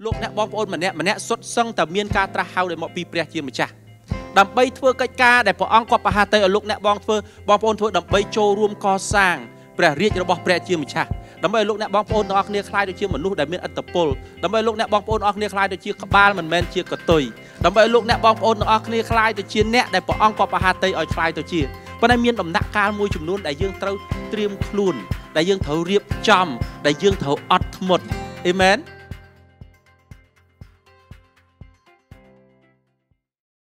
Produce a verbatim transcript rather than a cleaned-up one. Look that bomb on Manet, Manet, Sot sung the mean catra how they might be pretty much. Dump bay to a car that for Uncle Pahate or look that bomb for bomb on to the bay show room cause sang. Pray read your bomb pretty much. Dump bay look that bomb on the arc near Clyde to Chiman, look that mean at the pole. Dump bay look that bomb on the arc near Clyde to Chick Balm and Manchir Cotoy. Dump bay look that bomb on the arc near Clyde to Chin net that for Uncle Pahate or Clyde to Cheer. But I mean from that car which you know that young throat trim clune, that young throat rip jump, that young throat utmost. Amen.